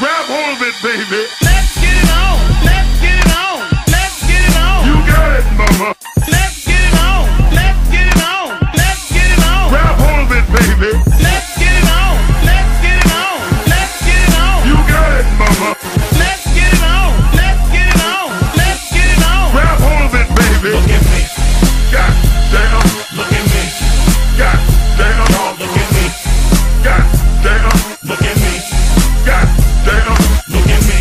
Grab hold of it, baby. Let's get it on. Let's get it on. Let's get it on. You got it, mama. Let's get it on. Let's get it on. Let's get it on. Grab hold of it, baby. Let's get it on. Let's get it on. Let's get it on. You got it, mama. Let's get it on. Let's get it on. Let's get it on. Grab hold of it, baby. Look at me. God damn. Look at me. God damn. Oh, look at me. God damn. Look at me. God damn. Look at me.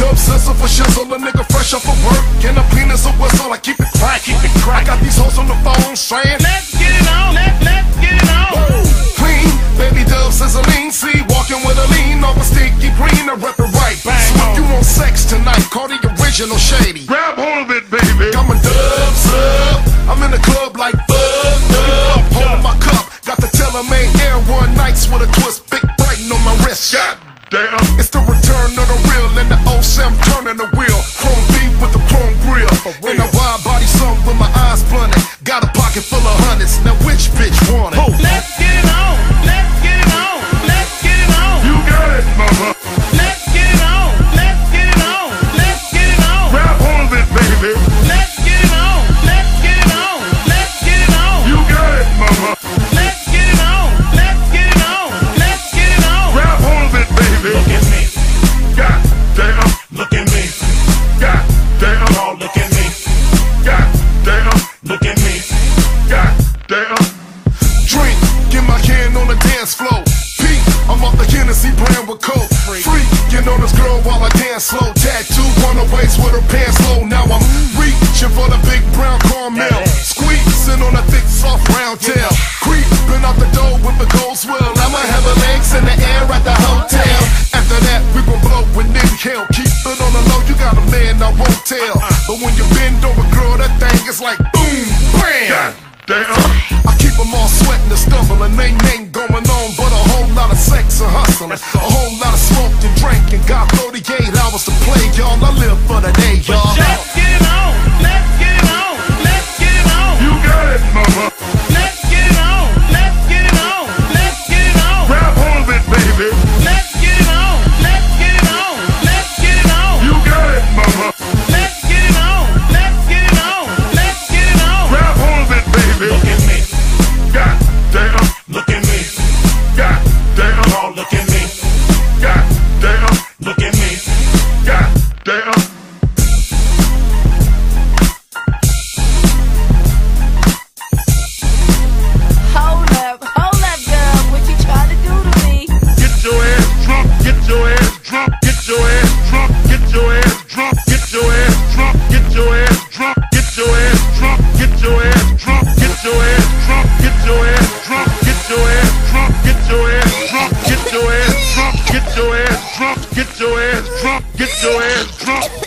Dub sizzle for shizzle, a nigga fresh off of work. And a penis and whistle, I keep it fly, keep it crack. I got these hoes on the phone saying, let's get it on, let's get it on. Ooh. Clean, baby dub sizzling, see, walking with a lean off a sticky green, I rep it right. Bang, so if you want sex tonight, call the original Shady. Grab hold of it, baby. I'm a dub sub, I'm in the club like thug, dub. Hold my cup, got the Telemain Air One nights with a twist, big brightin' on my wrist. God damn. It's the return of the real and the old Sam turning the wheel. Chrome beef with the chrome grill. And a wide body song with my eyes blunted. Got a pocket full of hundreds. Now which bitch want it? Oh. Let's get it on. Let's get it on. Let's get it on. You got it, mama. Let's get it on. Let's get it on. Let's get it on. Grab hold of it, baby. Let's get it on. Let's get it on. Let's get it on. You got it, mama. Let's get it on. Let's get it on. Let's get it on. Grab hold of it, baby. Look at me. God damn. Look at me. God damn. Oh, look at me. God damn. Look at me. God damn. Drink. Get my can on the dance floor. Peak. I'm off the Hennessy brand with Coke. Freak. Get on this girl while I dance slow. Tattoo on the waist with her pants low. Now I'm reaching for the big brown caramel. Squeezing on a thick soft round tail. Creeping out the door with the gold swirl. I'ma have her legs in the air at the hotel. After that we gon' blow with Nick Hill. Keep it on the low, you got a man I won't tell. But when you bend over, girl, that thing is like boom, bam. God damn. I keep them all sweating and stumbling. Ain't going on but a whole lot of sex and hustling. A whole lot of smoke and drinking. Got 38 hours to play, y'all. I live for the day, y'all. Let's get it on. Let's get it on. Let's get it on. You got it, mama. Let's get it on. Let's get it on. Let's get it on. Grab hold of it, baby. Let's get it on. Let's get it on. Let's get it on. You got it, mama. Let's get it on. Let's get it on. Let's get it on. Grab hold of it, baby. Look at me. God damn. Look at me. God damn. Oh, look at me. God damn. Look at me. God damn. Hold up, girl. What you trying to do to me? Get your ass drunk. Get your ass drunk. Get your ass drunk. Get your ass drunk. Get your ass drunk. Get your ass drunk. Get your ass drunk. Get your ass drunk. Get your ass drunk. Get your ass drunk. Get your ass drunk. Get your ass drunk. Get your ass drunk. Get your ass drunk. Get your ass drunk. Get your ass drunk.